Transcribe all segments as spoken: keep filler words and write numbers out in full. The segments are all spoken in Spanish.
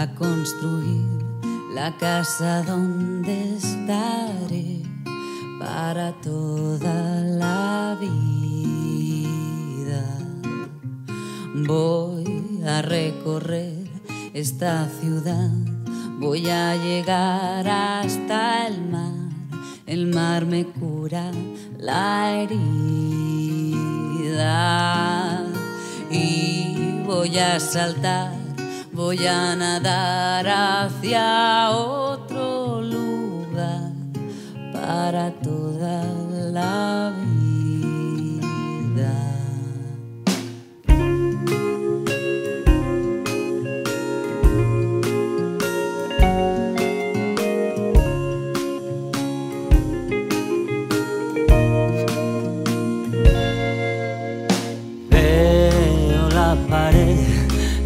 a construir la casa donde estaré para toda la vida. Voy a recorrer esta ciudad, voy a llegar hasta el mar. El mar me cura la herida. Y voy a saltar, voy a nadar hacia otro lugar para toda la vida.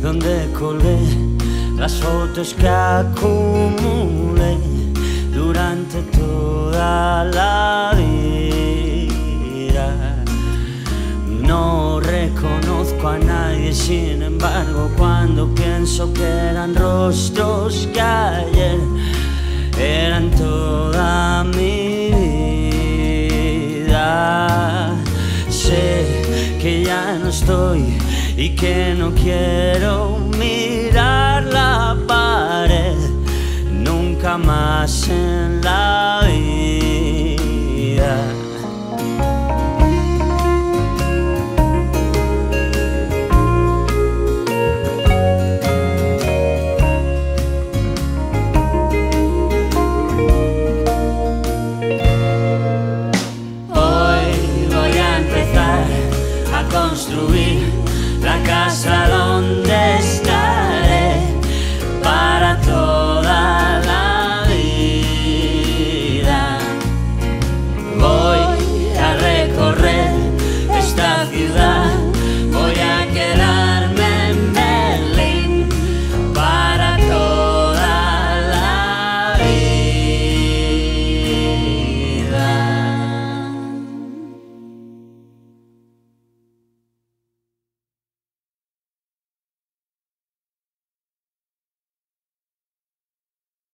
Donde colgué las fotos que acumulé durante toda la vida. No reconozco a nadie, sin embargo, cuando pienso que eran rostros que ayer eran toda mi vida. Sé que ya no estoy y que no quiero mirar la pared nunca más en